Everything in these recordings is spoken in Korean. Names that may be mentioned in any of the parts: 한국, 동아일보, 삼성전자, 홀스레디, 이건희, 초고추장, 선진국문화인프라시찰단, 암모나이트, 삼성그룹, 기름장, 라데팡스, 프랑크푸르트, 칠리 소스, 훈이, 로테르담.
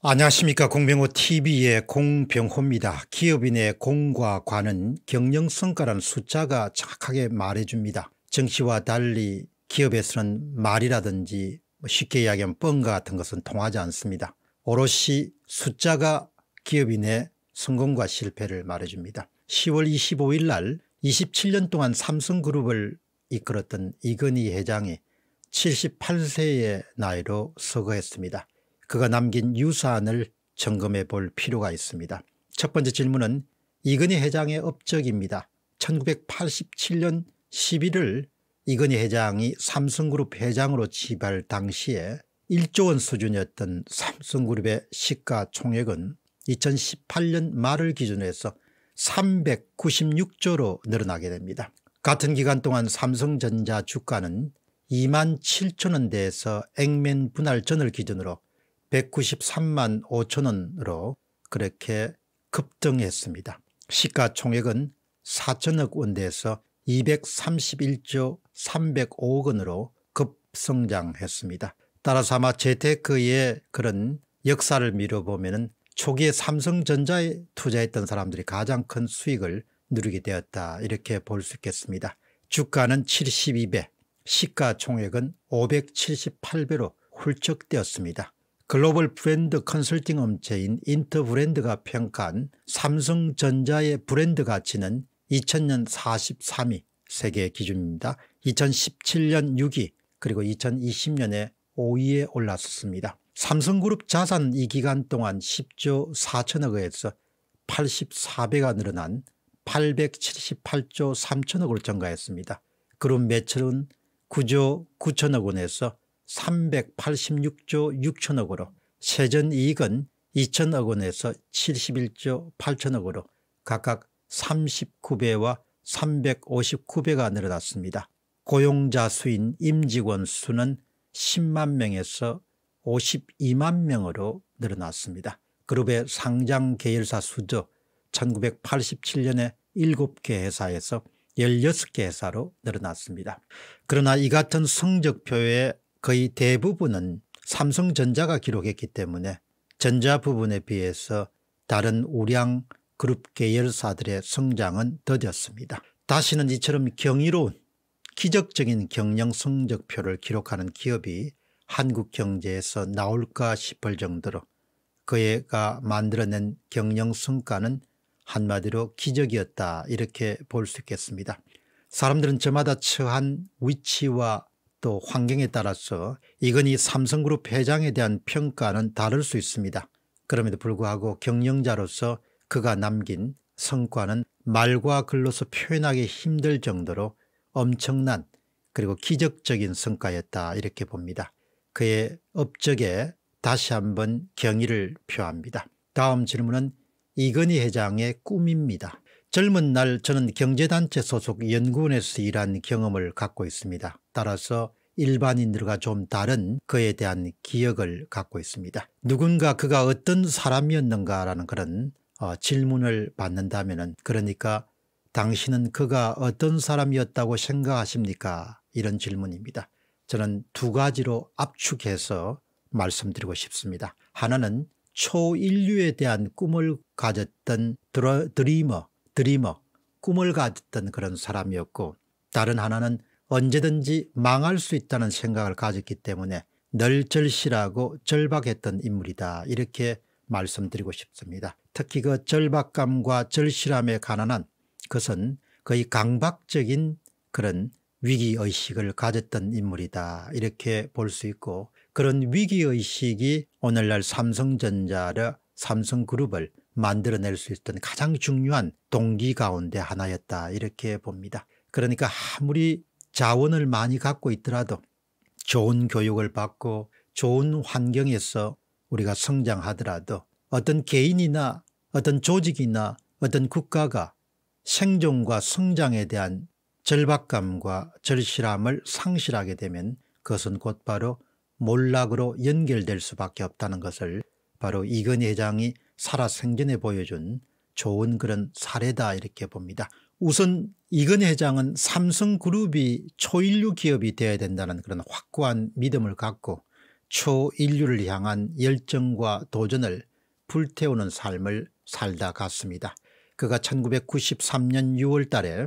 안녕하십니까. 공병호TV의 공병호입니다. 기업인의 공과 관은 경영성과라는 숫자가 정확하게 말해줍니다. 정치와 달리 기업에서는 말이라든지 쉽게 이야기하면 뻥과 같은 것은 통하지 않습니다. 오롯이 숫자가 기업인의 성공과 실패를 말해줍니다. 10월 25일 날 27년 동안 삼성그룹을 이끌었던 이건희 회장이 78세의 나이로 서거했습니다. 그가 남긴 유산을 점검해 볼 필요가 있습니다. 첫 번째 질문은 이건희 회장의 업적입니다. 1987년 11월 이건희 회장이 삼성그룹 회장으로 취임할 당시에 1조 원 수준이었던 삼성그룹의 시가총액은 2018년 말을 기준으로 해서 396조로 늘어나게 됩니다. 같은 기간 동안 삼성전자 주가는 27,000원대에서 액면 분할전을 기준으로 193만 5천원으로 그렇게 급등했습니다. 시가총액은 4천억 원대에서 231조 305억 원으로 급성장했습니다. 따라서 아마 재테크의 그런 역사를 미뤄보면 초기에 삼성전자에 투자했던 사람들이 가장 큰 수익을 누리게 되었다, 이렇게 볼 수 있겠습니다. 주가는 72배, 시가총액은 578배로 훌쩍 뛰었습니다. 글로벌 브랜드 컨설팅 업체인 인터브랜드가 평가한 삼성전자의 브랜드 가치는 2000년 43위 세계 기준입니다. 2017년 6위 그리고 2020년에 5위에 올랐었습니다. 삼성그룹 자산 이 기간 동안 10조 4천억에서 84배가 늘어난 878조 3천억으로 증가했습니다. 그룹 매출은 9조 9천억 원에서 386조 6천억으로, 세전이익은 2천억 원에서 71조 8천억으로 각각 39배와 359배가 늘어났습니다. 고용자 수인 임직원 수는 10만 명에서 52만 명으로 늘어났습니다. 그룹의 상장 계열사 수도 1987년에 7개 회사에서 16개 회사로 늘어났습니다. 그러나 이 같은 성적표에 거의 대부분은 삼성전자가 기록했기 때문에 전자 부분에 비해서 다른 우량 그룹 계열사들의 성장은 더뎠습니다. 다시는 이처럼 경이로운 기적적인 경영 성적표를 기록하는 기업이 한국 경제에서 나올까 싶을 정도로 그가 만들어낸 경영 성과는 한마디로 기적이었다, 이렇게 볼 수 있겠습니다. 사람들은 저마다 처한 위치와 또 환경에 따라서 이건희 삼성그룹 회장에 대한 평가는 다를 수 있습니다. 그럼에도 불구하고 경영자로서 그가 남긴 성과는 말과 글로서 표현하기 힘들 정도로 엄청난 그리고 기적적인 성과였다, 이렇게 봅니다. 그의 업적에 다시 한번 경의를 표합니다. 다음 질문은 이건희 회장의 꿈입니다. 젊은 날 저는 경제단체 소속 연구원에서 일한 경험을 갖고 있습니다. 따라서 일반인들과 좀 다른 그에 대한 기억을 갖고 있습니다. 누군가 그가 어떤 사람이었는가라는 그런 질문을 받는다면, 그러니까 당신은 그가 어떤 사람이었다고 생각하십니까? 이런 질문입니다. 저는 두 가지로 압축해서 말씀드리고 싶습니다. 하나는 초인류에 대한 꿈을 가졌던 드리머, 꿈을 가졌던 그런 사람이었고, 다른 하나는 언제든지 망할 수 있다는 생각을 가졌기 때문에 늘 절실하고 절박했던 인물이다, 이렇게 말씀드리고 싶습니다. 특히 그 절박감과 절실함에 관한 것은 거의 강박적인 그런 위기의식을 가졌던 인물이다, 이렇게 볼 수 있고, 그런 위기의식이 오늘날 삼성그룹을 만들어낼 수 있던 가장 중요한 동기 가운데 하나였다, 이렇게 봅니다. 그러니까 아무리 자원을 많이 갖고 있더라도 좋은 교육을 받고 좋은 환경에서 우리가 성장하더라도 어떤 개인이나 어떤 조직이나 어떤 국가가 생존과 성장에 대한 절박감과 절실함을 상실하게 되면 그것은 곧바로 몰락으로 연결될 수밖에 없다는 것을 바로 이건희 회장이 살아생전에 보여준 좋은 그런 사례다, 이렇게 봅니다. 우선 이건희 회장은 삼성그룹이 초인류 기업이 되어야 된다는 그런 확고한 믿음을 갖고 초인류를 향한 열정과 도전을 불태우는 삶을 살다 갔습니다. 그가 1993년 6월 달에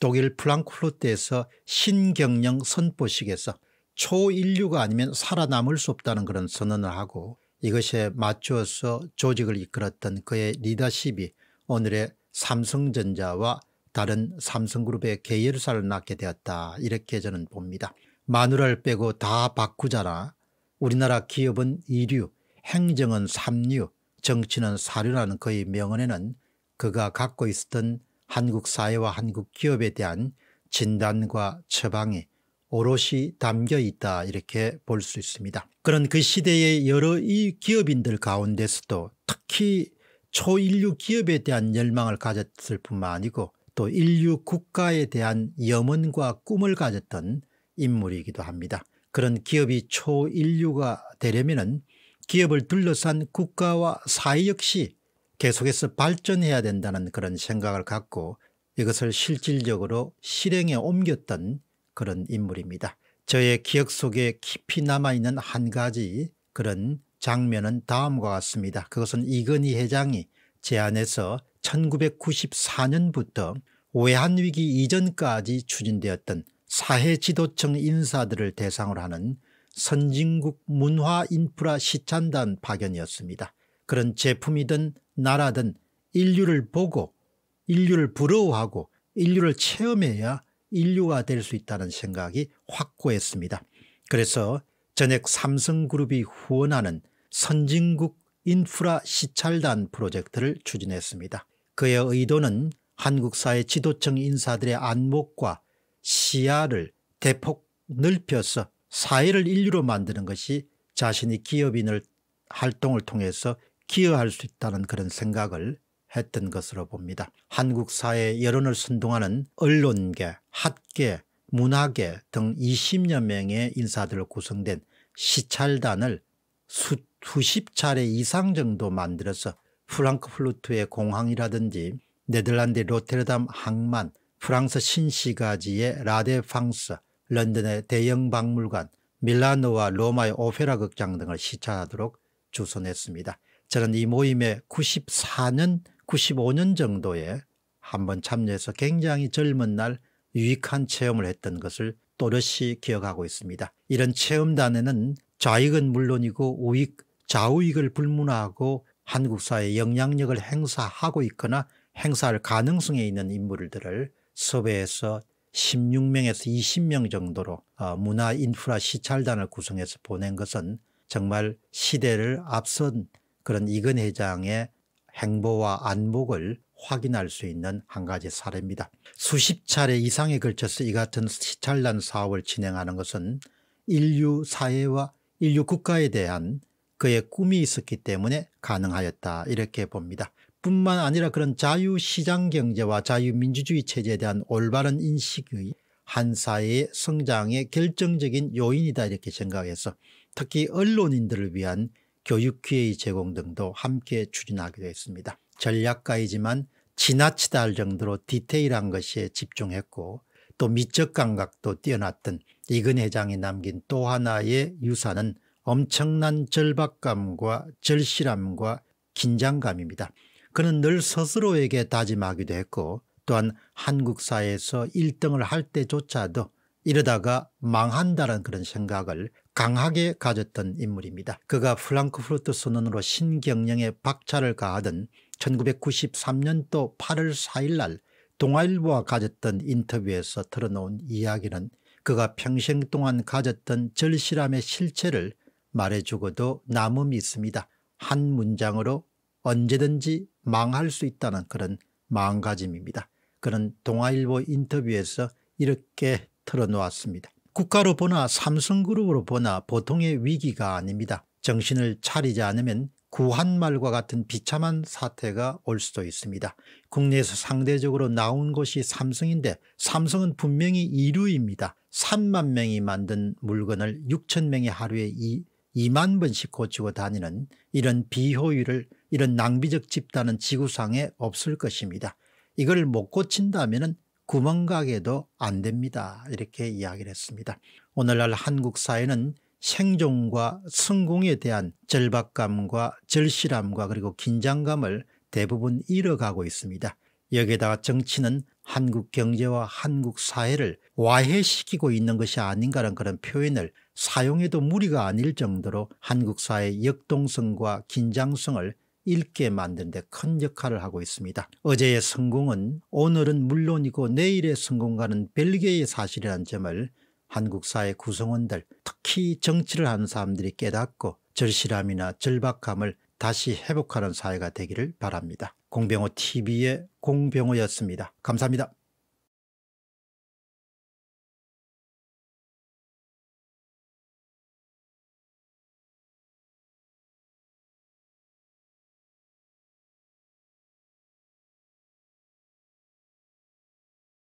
독일 프랑크푸르트에서 신경영 선포식에서 초인류가 아니면 살아남을 수 없다는 그런 선언을 하고, 이것에 맞추어서 조직을 이끌었던 그의 리더십이 오늘의 삼성전자와 다른 삼성그룹의 계열사를 낳게 되었다, 이렇게 저는 봅니다. 마누라를 빼고 다 바꾸자라, 우리나라 기업은 2류, 행정은 3류, 정치는 4류라는 그의 명언에는 그가 갖고 있었던 한국 사회와 한국 기업에 대한 진단과 처방이 오롯이 담겨 있다, 이렇게 볼 수 있습니다. 그런 그 시대의 여러 이 기업인들 가운데서도 특히 초인류 기업에 대한 열망을 가졌을 뿐만 아니고 또 인류 국가에 대한 염원과 꿈을 가졌던 인물이기도 합니다. 그런 기업이 초인류가 되려면 기업을 둘러싼 국가와 사회 역시 계속해서 발전해야 된다는 그런 생각을 갖고 이것을 실질적으로 실행에 옮겼던 그런 인물입니다. 저의 기억 속에 깊이 남아있는 한 가지 그런 장면은 다음과 같습니다. 그것은 이건희 회장이 제안해서 1994년부터 외환위기 이전까지 추진되었던 사회지도층 인사들을 대상으로 하는 선진국 문화인프라 시찬단 파견이었습니다. 그런 제품이든 나라든 인류를 보고 인류를 부러워하고 인류를 체험해야 인류가 될 수 있다는 생각이 확고했습니다. 그래서 전액 삼성그룹이 후원하는 선진국 인프라 시찰단 프로젝트를 추진했습니다. 그의 의도는 한국 사회 지도층 인사들의 안목과 시야를 대폭 넓혀서 사회를 인류로 만드는 것이 자신이 기업인을 활동을 통해서 기여할 수 있다는 그런 생각을 했던 것으로 봅니다. 한국 사회 여론을 선동하는 언론계, 학계, 문화계 등 20여 명의 인사들로 구성된 시찰단을 수십 차례 이상 정도 만들어서 프랑크푸르트의 공항이라든지 네덜란드 로테르담 항만, 프랑스 신시가지의 라데팡스, 런던의 대형 박물관, 밀라노와 로마의 오페라 극장 등을 시찰하도록 주선했습니다. 저는 이 모임에 94년 95년 정도에 한번 참여해서 굉장히 젊은 날 유익한 체험을 했던 것을 또렷이 기억하고 있습니다. 이런 체험단에는 좌익은 물론이고 우익, 좌우익을 불문하고 한국 사회에 영향력을 행사하고 있거나 행사할 가능성이 있는 인물들을 섭외해서 16명에서 20명 정도로 문화 인프라 시찰단을 구성해서 보낸 것은 정말 시대를 앞선 그런 이건희 회장의 행보와 안목을 확인할 수 있는 한 가지 사례입니다. 수십 차례 이상에 걸쳐서 이 같은 시찰단 사업을 진행하는 것은 인류 사회와 인류 국가에 대한 그의 꿈이 있었기 때문에 가능하였다, 이렇게 봅니다. 뿐만 아니라 그런 자유시장경제와 자유민주주의 체제에 대한 올바른 인식이 한 사회의 성장의 결정적인 요인이다, 이렇게 생각해서 특히 언론인들을 위한 교육기회의 제공 등도 함께 추진하기도 했습니다. 전략가이지만 지나치다 할 정도로 디테일한 것에 집중했고 또 미적 감각도 뛰어났던 이근희 회장이 남긴 또 하나의 유산은 엄청난 절박감과 절실함과 긴장감입니다. 그는 늘 스스로에게 다짐하기도 했고 또한 한국 사회에서 1등을 할 때조차도 이러다가 망한다는 그런 생각을 강하게 가졌던 인물입니다. 그가 프랑크푸르트 선언으로 신경영에 박차를 가하던 1993년도 8월 4일 날 동아일보와 가졌던 인터뷰에서 털어놓은 이야기는 그가 평생 동안 가졌던 절실함의 실체를 말해주고도 남음이 있습니다. 한 문장으로 언제든지 망할 수 있다는 그런 마음가짐입니다. 그는 동아일보 인터뷰에서 이렇게 털어놓았습니다. 국가로 보나 삼성그룹으로 보나 보통의 위기가 아닙니다. 정신을 차리지 않으면 구한말과 같은 비참한 사태가 올 수도 있습니다. 국내에서 상대적으로 나온 것이 삼성인데 삼성은 분명히 2류입니다. 3만 명이 만든 물건을 6천 명이 하루에 2만 번씩 고치고 다니는 이런 비효율을, 이런 낭비적 집단은 지구상에 없을 것입니다. 이걸 못 고친다면은 구멍가게도 안 됩니다, 이렇게 이야기를 했습니다. 오늘날 한국 사회는 생존과 성공에 대한 절박감과 절실함과 그리고 긴장감을 대부분 잃어가고 있습니다. 여기에다가 정치는 한국 경제와 한국 사회를 와해시키고 있는 것이 아닌가라는 그런 표현을 사용해도 무리가 아닐 정도로 한국 사회의 역동성과 긴장성을 잃게 만드는 데 큰 역할을 하고 있습니다. 어제의 성공은 오늘은 물론이고 내일의 성공과는 별개의 사실이라는 점을 한국 사회 구성원들, 특히 정치를 하는 사람들이 깨닫고 절실함이나 절박함을 다시 회복하는 사회가 되기를 바랍니다. 공병호TV의 공병호였습니다. 감사합니다.